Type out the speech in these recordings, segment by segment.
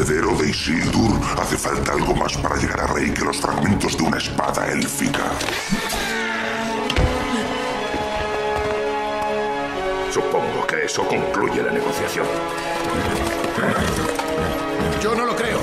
heredero de Isildur, hace falta algo más para llegar a rey que los fragmentos de una espada élfica. Supongo que eso concluye la negociación. Yo no lo creo.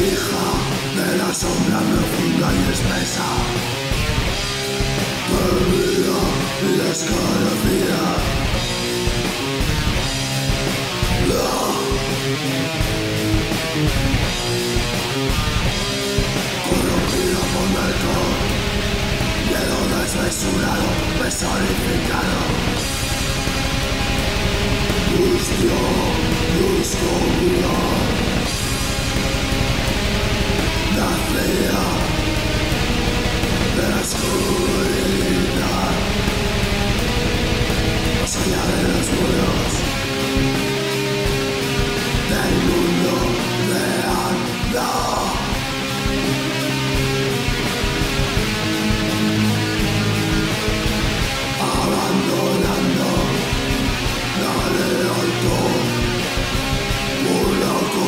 Hija de la sombra profunda y espesa, perdida y desconocida. Corrompido por Melkor, miedo desmesurado, personificado. Lustio, luz comunal. Nacía de la oscuridad, más allá de los muros del mundo de Anda. Abandonando dale alto, una colina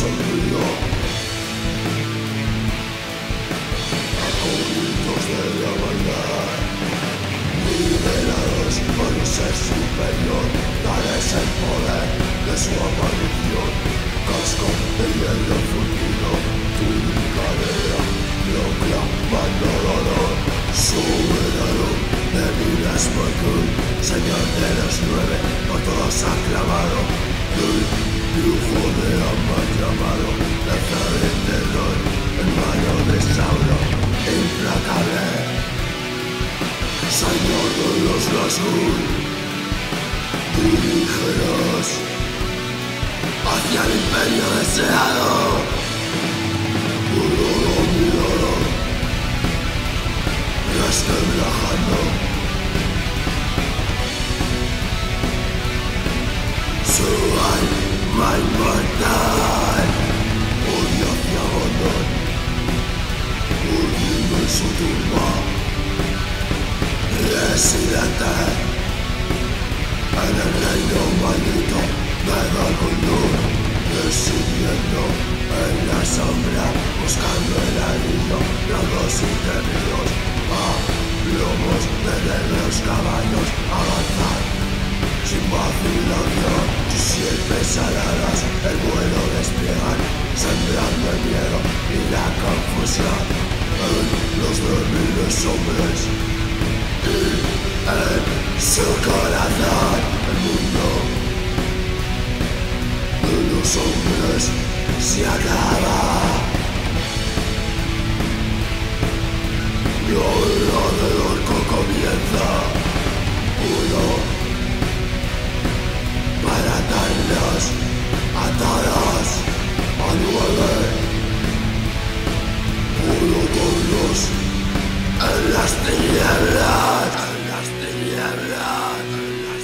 Sonido, ocultos es superior, darás el poder de su aparición. Casco de hielo fundido, tu cadera lo clamando dolor. Soberano de Minas Morgul, señor de los nueve, por todos aclamado. El dibujo de Amar llamado, lanzar el terror, hermano de Sauron, implacable. Señor de los Nazgûl, dirígenos hacia el imperio deseado. Uroro, Uroro, resquebrajando. Su alma inmortal, odia hacia Gondor, urdiendo en su tumba. Residente en el reino maldito de Dol-Guldur, residiendo en la sombra, buscando el anillo, lagos y ríos, a lomos de negros caballos avanzar, sin vacilación, sus sierpes aladas el vuelo despliegan, sembrando el miedo y la confusión en los débiles hombres. En su corazón, el mundo de los hombres se acaba. La era del orco comienza. Uno para atarnos a todos a nueve. Uno con los en las tinieblas, en las tinieblas, en las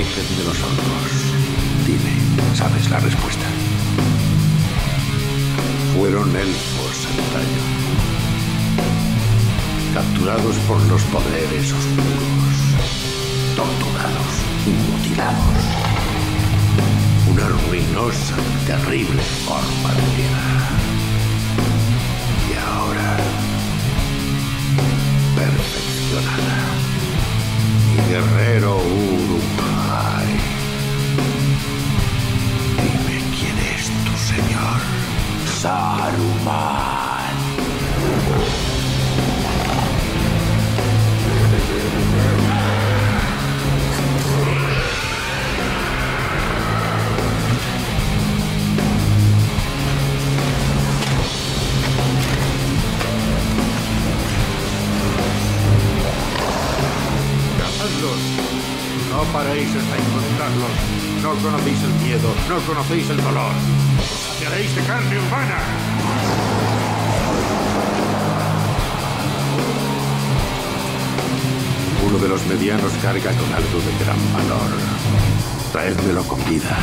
Virgen de los Olmos. Dime, ¿sabes la respuesta? Fueron elfos antaño, capturados por los poderes oscuros, torturados y mutilados. Una ruinosa y terrible forma de vida. Y ahora, perfeccionada y guerrero Uruk-hai. Dime quién es tu señor. Saruman. No paréis hasta encontrarlos. No conocéis el miedo, no conocéis el dolor. Os saciaréis de carne humana. Uno de los medianos carga con algo de gran valor. Traédmelo con vida.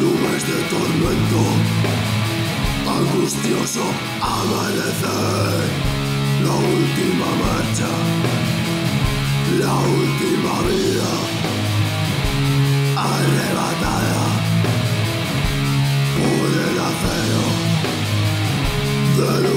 Nubes de tormento, angustioso amanecer, la última marcha, la última vida, arrebatada por el acero del